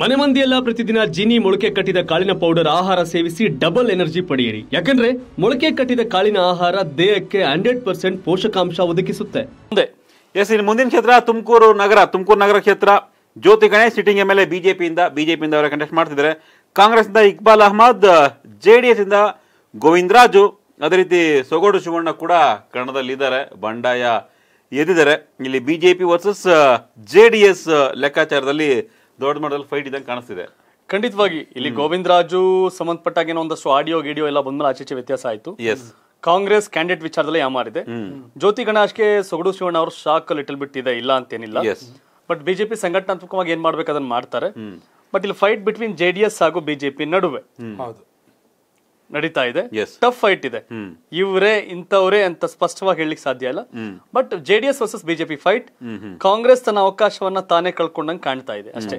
ಮನೆ ಮಂದಿಯಲ್ಲ ಪ್ರತಿದಿನ ಜೀನಿ ಮೊಳಕೆ ಕಟ್ಟಿದ ಕಾಳಿನ ಪೌಡರ್ ಆಹಾರ ಸೇವಿಸಿ ಡಬಲ್ ಎನರ್ಜಿ ಪಡೆಯಿರಿ. ಯಾಕಂದ್ರೆ ಮೊಳಕೆ ಕಟ್ಟಿದ ಕಾಳಿನ ಆಹಾರ ದೇಹಕ್ಕೆ 100% ಪೋಷಕಾಂಶ ಒದಗಿಸುತ್ತೆ. ಎಸ್, ಇನ್ನು ಮುಂದಿನ ಕ್ಷೇತ್ರ ತುಮಕೂರು ನಗರ ಕ್ಷೇತ್ರ. ಜ್ಯೋತಿ ಗಣೇಶ್ ಸಿಟಿಂಗ್ ಎಂಎಲ್ಎ ಬಿಜೆಪಿಯಿಂದ ಅವರ ಕಂಟೆಸ್ಟ್ ಮಾಡ್ತಿದ್ದಾರೆ. ಕಾಂಗ್ರೆಸ್ ಇಂದ ಇಕ್ಬಾಲ್ ಅಹಮದ್, ಜೆಡಿಎಸ್ ಇಂದ ಗೋವಿಂದ್ರಾಜು, ಅದೇ ರೀತಿ ಸೊಗೋಡು ಶಿವಣ್ಣ ಕೂಡ ಕನ್ನಡದಲ್ಲಿ ಇದ್ದಾರೆ, ಬಂಡಾಯ ಎದ್ದಿದ್ದಾರೆ. ಇಲ್ಲಿ ಬಿಜೆಪಿ ವರ್ಸಸ್ ಜೆಡಿಎಸ್ ಲೆಕ್ಕಾಚಾರದಲ್ಲಿ ದೊಡ್ಡ ಮಟ್ಟದಲ್ಲಿ ಫೈಟ್ ಇದ್ದಂಗೆ ಕಾಣಿಸ್ತಿದೆ. ಖಂಡಿತವಾಗಿ ಇಲ್ಲಿ ಗೋವಿಂದ್ರಾಜು ಸಂಬಂಧಪಟ್ಟಾಗ ಏನೋ ಒಂದಷ್ಟು ಆಡಿಯೋ ಗಿಡಿಯೋ ಎಲ್ಲ ಬಂದ್ಮೇಲೆ ಆಚೆ ವ್ಯತ್ಯಾಸ ಆಯ್ತು. ಕಾಂಗ್ರೆಸ್ ಕ್ಯಾಂಡಿಡೇಟ್ ವಿಚಾರದಲ್ಲಿ ಯಾಮಾರಿದೆ. ಜ್ಯೋತಿ ಗಣೇಶ್ಗೆ ಸೊಗಡು ಶಿವಣ್ಣ ಅವರು ಶಾಕ್ ಲಿಟಲ್ ಬಿಟ್ ಇದೆ, ಇಲ್ಲ ಅಂತೇನಿಲ್ಲ. ಬಟ್ ಬಿಜೆಪಿ ಸಂಘಟನಾತ್ಮಕವಾಗಿ ಏನ್ ಮಾಡ್ಬೇಕು ಅದನ್ನ ಮಾಡ್ತಾರೆ. ಬಟ್ ಇಲ್ಲಿ ಫೈಟ್ ಬಿಟ್ವೀನ್ ಜೆಡಿಎಸ್ ಹಾಗೂ ಬಿಜೆಪಿ ನಡುವೆ ನಡೀತಾ ಇದೆ, ಟಫ್ ಫೈಟ್ ಇದೆ. ಇವರೇ ಇಂಥವ್ರೆ ಅಂತ ಸ್ಪಷ್ಟವಾಗಿ ಹೇಳಲಿಕ್ಕೆ ಸಾಧ್ಯ ಇಲ್ಲ. But JDS versus BJP fight, Congress ತನ್ನ ಅವಕಾಶವನ್ನ ತಾನೇ ಕಳ್ಕೊಂಡಂಗೆ ಕಾಣ್ತಾ ಇದೆ ಅಷ್ಟೇ.